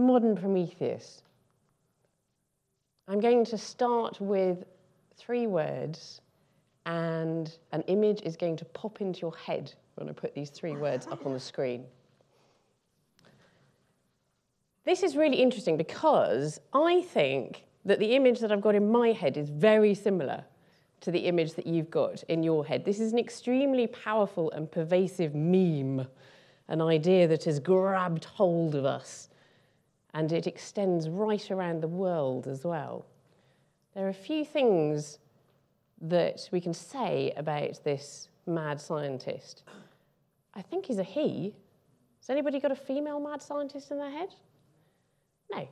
the modern Prometheus. I'm going to start with 3 words, and an image is going to pop into your head when I put these 3 words up on the screen. This is really interesting because I think that the image that I've got in my head is very similar to the image that you've got in your head. This is an extremely powerful and pervasive meme, an idea that has grabbed hold of us, and it extends right around the world as well. There are a few things that we can say about this mad scientist. I think he's a he. Has anybody got a female mad scientist in their head? No.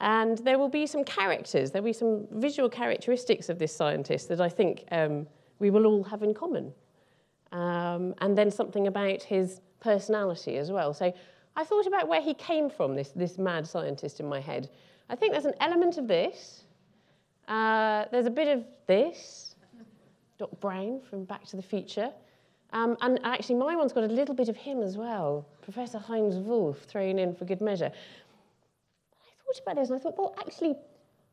And there will be some characters, there will be some visual characteristics of this scientist that I think we will all have in common. And then something about his personality as well. So I thought about where he came from, this mad scientist in my head. I think there's an element of this. There's a bit of this. Doc Brown from Back to the Future. And actually, my one's got a little bit of him as well. Professor Heinz Wolff thrown in for good measure. I thought about this and I thought, well, actually,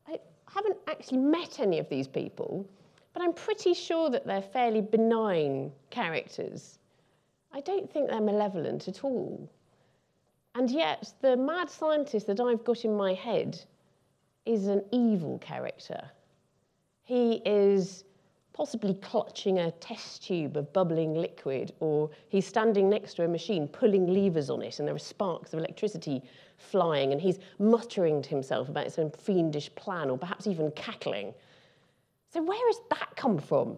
I haven't actually met any of these people, but I'm pretty sure that they're fairly benign characters. I don't think they're malevolent at all. And yet, the mad scientist that I've got in my head is an evil character. He is possibly clutching a test tube of bubbling liquid, or he's standing next to a machine pulling levers on it, and there are sparks of electricity flying, and he's muttering to himself about some fiendish plan, or perhaps even cackling. So where has that come from?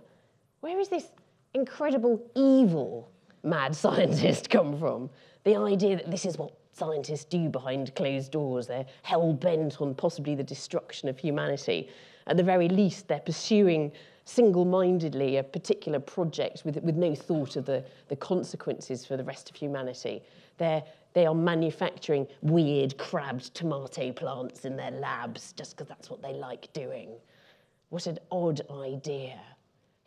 Where has this incredible evil mad scientist come from? The idea that this is what scientists do behind closed doors. They're hell-bent on possibly the destruction of humanity. At the very least, they're pursuing single-mindedly a particular project with no thought of the consequences for the rest of humanity. They are manufacturing weird crabbed tomato plants in their labs just because that's what they like doing. What an odd idea.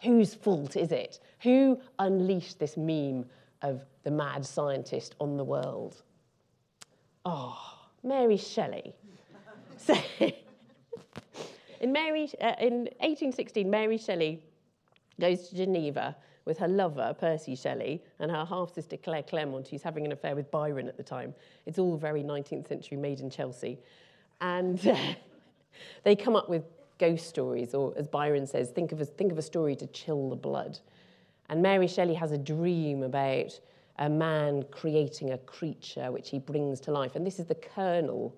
Whose fault is it? Who unleashed this meme of the mad scientist on the world? Oh, Mary Shelley. So, in 1816, Mary Shelley goes to Geneva with her lover, Percy Shelley, and her half-sister, Claire Claremont, who's having an affair with Byron at the time. It's all very 19th century, made in Chelsea. And they come up with ghost stories, or as Byron says, think of a story to chill the blood. And Mary Shelley has a dream about a man creating a creature which he brings to life. And this is the kernel,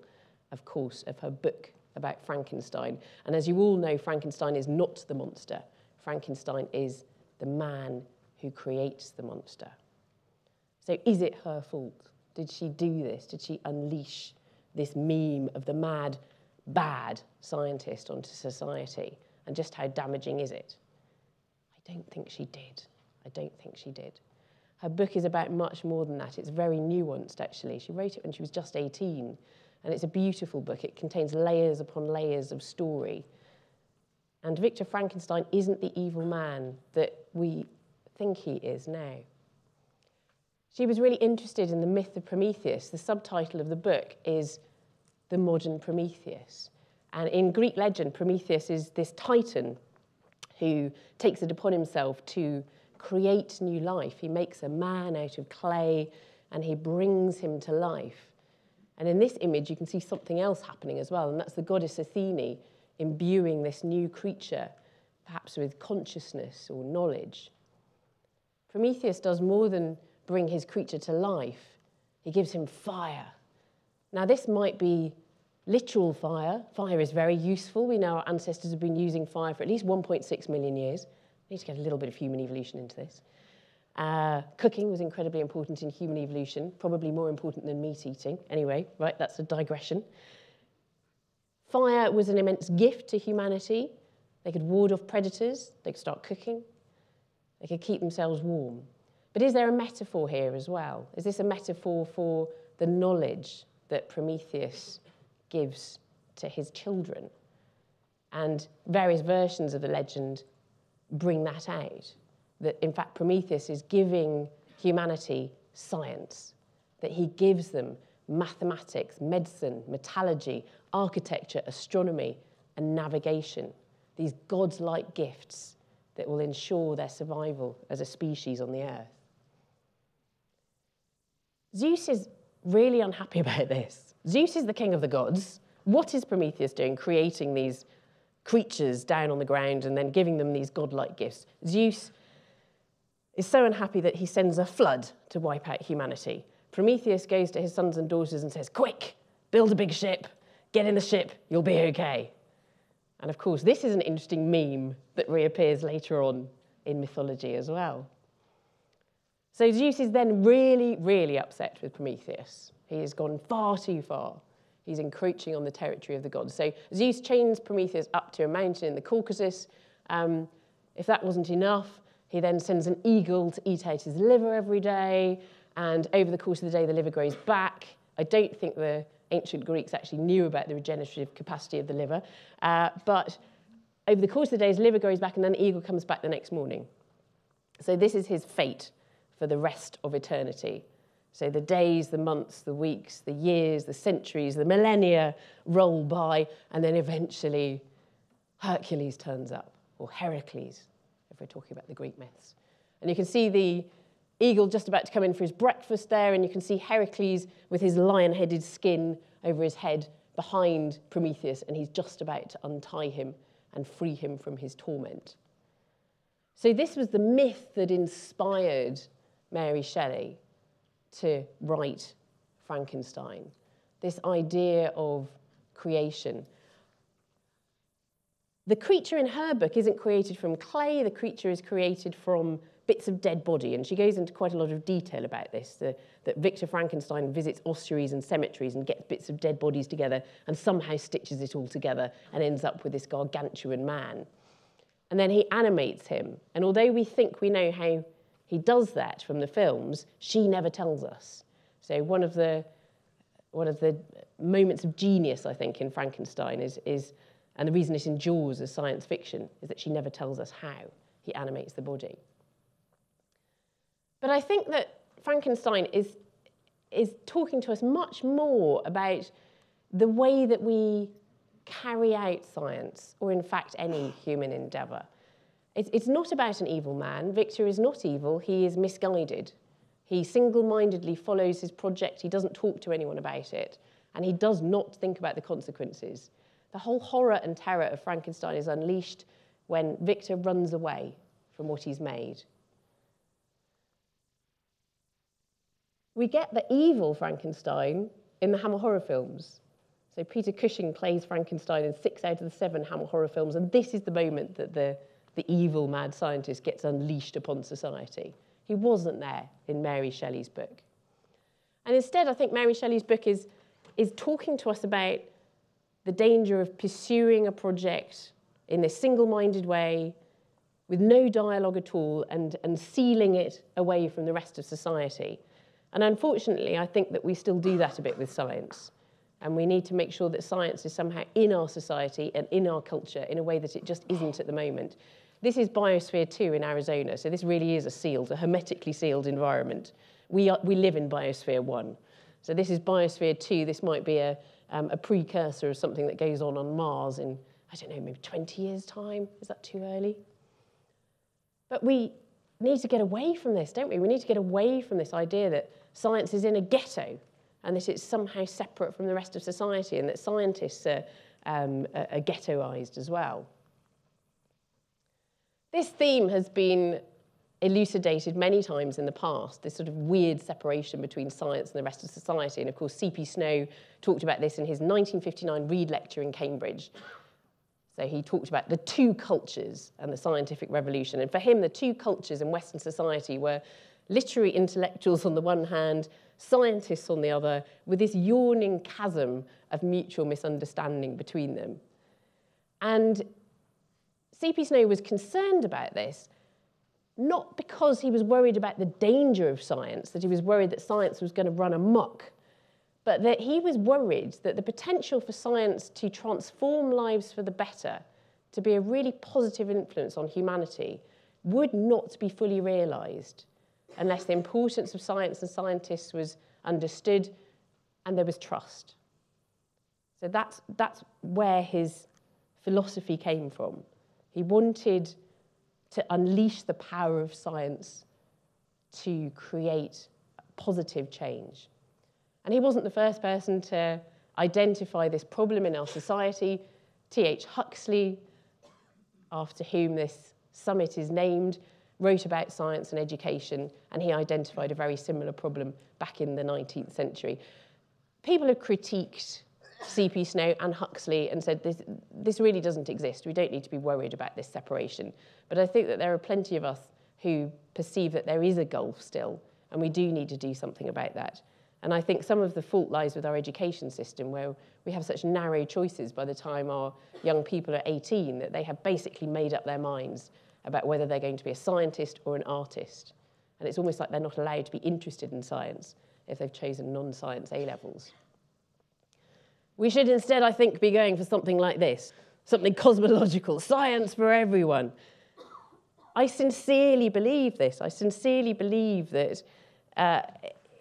of course, of her book about Frankenstein. And as you all know, Frankenstein is not the monster. Frankenstein is the man who creates the monster. So is it her fault? Did she do this? Did she unleash this meme of the mad, bad scientist onto society? And just how damaging is it? I don't think she did. I don't think she did. Her book is about much more than that. It's very nuanced, actually. She wrote it when she was just 18, and it's a beautiful book. It contains layers upon layers of story. And Victor Frankenstein isn't the evil man that we think he is now. She was really interested in the myth of Prometheus. The subtitle of the book is The Modern Prometheus. And in Greek legend, Prometheus is this titan who takes it upon himself to create new life. He makes a man out of clay and he brings him to life. And in this image, you can see something else happening as well, and that's the goddess Athene imbuing this new creature, perhaps with consciousness or knowledge. Prometheus does more than bring his creature to life. He gives him fire. Now, this might be literal fire. Fire is very useful. We know our ancestors have been using fire for at least 1.6 million years. I need to get a little bit of human evolution into this. Cooking was incredibly important in human evolution, probably more important than meat eating. Anyway, right, that's a digression. Fire was an immense gift to humanity. They could ward off predators, they could start cooking, they could keep themselves warm. But is there a metaphor here as well? Is this a metaphor for the knowledge that Prometheus gives to his children? And various versions of the legend bring that out, that in fact Prometheus is giving humanity science, that he gives them mathematics, medicine, metallurgy, architecture, astronomy, and navigation, these godlike gifts that will ensure their survival as a species on the earth. Zeus is really unhappy about this. Zeus is the king of the gods. What is Prometheus doing, creating these creatures down on the ground and then giving them these godlike gifts? Zeus is so unhappy that he sends a flood to wipe out humanity. Prometheus goes to his sons and daughters and says, quick, build a big ship, get in the ship, you'll be okay. And of course, this is an interesting meme that reappears later on in mythology as well. So Zeus is then really, really upset with Prometheus. He has gone far too far. He's encroaching on the territory of the gods. So Zeus chains Prometheus up to a mountain in the Caucasus. If that wasn't enough, he then sends an eagle to eat out his liver every day. And over the course of the day, the liver grows back. I don't think the ancient Greeks actually knew about the regenerative capacity of the liver. But over the course of the day, his liver grows back, and then the eagle comes back the next morning. So this is his fate for the rest of eternity. So the days, the months, the weeks, the years, the centuries, the millennia roll by, and then eventually Hercules turns up, or Heracles, if we're talking about the Greek myths. And you can see the eagle just about to come in for his breakfast there, and you can see Heracles with his lion-headed skin over his head behind Prometheus, and he's just about to untie him and free him from his torment. So this was the myth that inspired Mary Shelley to write Frankenstein, this idea of creation. The creature in her book isn't created from clay, the creature is created from bits of dead body, and she goes into quite a lot of detail about this, that Victor Frankenstein visits ossuaries and cemeteries and gets bits of dead bodies together and somehow stitches it all together and ends up with this gargantuan man. And then he animates him, and although we think we know how he does that from the films, she never tells us. So one of the moments of genius, I think, in Frankenstein is, and the reason it endures as science fiction, is that she never tells us how he animates the body. But I think that Frankenstein is talking to us much more about the way that we carry out science, or in fact any human endeavour. It's not about an evil man. Victor is not evil, he is misguided. He single-mindedly follows his project, he doesn't talk to anyone about it, and he does not think about the consequences. The whole horror and terror of Frankenstein is unleashed when Victor runs away from what he's made. We get the evil Frankenstein in the Hammer horror films. So Peter Cushing plays Frankenstein in 6 out of the 7 Hammer horror films, and this is the moment that the evil mad scientist gets unleashed upon society. He wasn't there in Mary Shelley's book. And instead, I think Mary Shelley's book is talking to us about the danger of pursuing a project in this single-minded way with no dialogue at all and sealing it away from the rest of society. And unfortunately, I think that we still do that a bit with science. And we need to make sure that science is somehow in our society and in our culture in a way that it just isn't at the moment. This is Biosphere 2 in Arizona, so this really is a hermetically sealed environment. We live in Biosphere 1. So this is Biosphere 2. This might be a precursor of something that goes on Mars in, I don't know, maybe 20 years' time. Is that too early? But we need to get away from this, don't we? We need to get away from this idea that science is in a ghetto, and that it's somehow separate from the rest of society, and that scientists are ghettoized as well. This theme has been elucidated many times in the past, this sort of weird separation between science and the rest of society. And of course, C.P. Snow talked about this in his 1959 Reed lecture in Cambridge. So he talked about the two cultures and the scientific revolution. And for him, the two cultures in Western society were literary intellectuals on the one hand, scientists on the other, with this yawning chasm of mutual misunderstanding between them. And C.P. Snow was concerned about this, not because he was worried about the danger of science, that he was worried that science was going to run amok, but that he was worried that the potential for science to transform lives for the better, to be a really positive influence on humanity, would not be fully realised unless the importance of science and scientists was understood and there was trust. So that's where his philosophy came from. He wanted to unleash the power of science to create positive change. And he wasn't the first person to identify this problem in our society. T.H. Huxley, after whom this summit is named, wrote about science and education, and he identified a very similar problem back in the 19th century. People have critiqued C.P. Snow and Huxley and said, this really doesn't exist. We don't need to be worried about this separation. But I think that there are plenty of us who perceive that there is a gulf still, and we do need to do something about that. And I think some of the fault lies with our education system, where we have such narrow choices by the time our young people are 18 that they have basically made up their minds about whether they're going to be a scientist or an artist. And it's almost like they're not allowed to be interested in science if they've chosen non-science A-levels. We should instead, I think, be going for something like this, something cosmological, science for everyone. I sincerely believe this. I sincerely believe that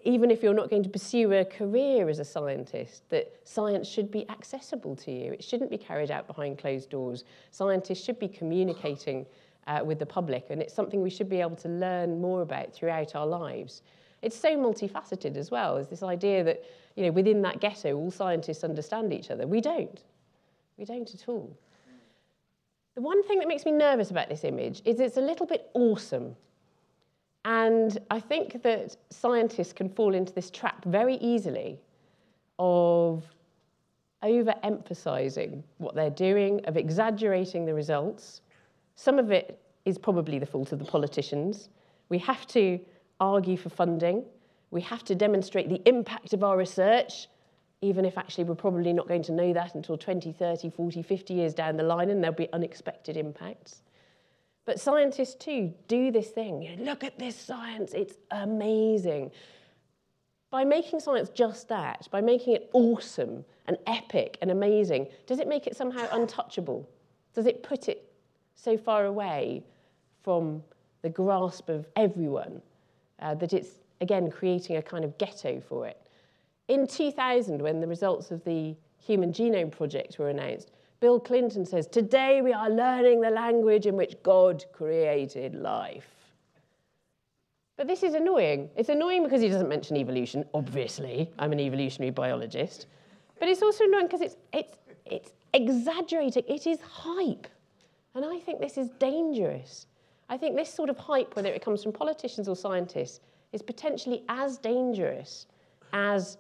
even if you're not going to pursue a career as a scientist, that science should be accessible to you. It shouldn't be carried out behind closed doors. Scientists should be communicating with the public, and it's something we should be able to learn more about throughout our lives. It's so multifaceted as well, as this idea that, you know, within that ghetto, all scientists understand each other. We don't. We don't at all. The one thing that makes me nervous about this image is it's a little bit awesome. And I think that scientists can fall into this trap very easily of overemphasizing what they're doing, of exaggerating the results. Some of it is probably the fault of the politicians. We have to argue for funding. We have to demonstrate the impact of our research, even if actually we're probably not going to know that until 20, 30, 40, 50 years down the line, and there'll be unexpected impacts. But scientists too do this thing. You know, look at this science, it's amazing. By making science just that, by making it awesome and epic and amazing, does it make it somehow untouchable? Does it put it so far away from the grasp of everyone that it's, again, creating a kind of ghetto for it? In 2000, when the results of the Human Genome Project were announced, Bill Clinton says, "Today we are learning the language in which God created life." But this is annoying. It's annoying because he doesn't mention evolution, obviously. I'm an evolutionary biologist. But it's also annoying because it's exaggerating. It is hype. And I think this is dangerous. I think this sort of hype, whether it comes from politicians or scientists, is potentially as dangerous as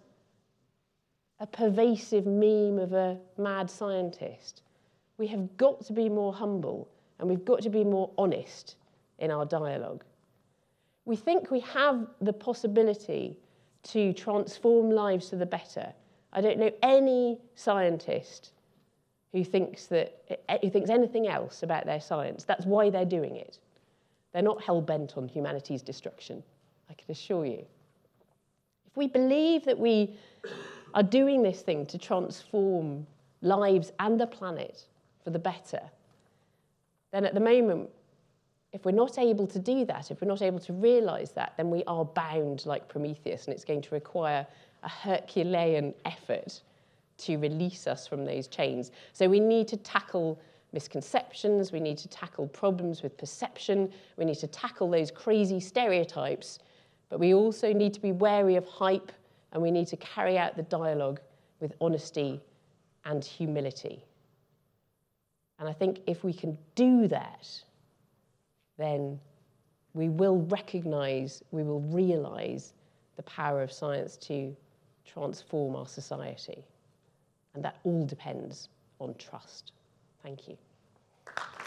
a pervasive meme of a mad scientist. We have got to be more humble, and we've got to be more honest in our dialogue. We think we have the possibility to transform lives for the better. I don't know any scientist who thinks anything else about their science. That's why they're doing it. They're not hell-bent on humanity's destruction, I can assure you. If we believe that we are doing this thing to transform lives and the planet for the better, then at the moment, if we're not able to do that, if we're not able to realise that, then we are bound like Prometheus, and it's going to require a Herculean effort to release us from those chains. So we need to tackle misconceptions, we need to tackle problems with perception, we need to tackle those crazy stereotypes, but we also need to be wary of hype, and we need to carry out the dialogue with honesty and humility. And I think if we can do that, then we will recognise, we will realise the power of science to transform our society. And that all depends on trust. Thank you.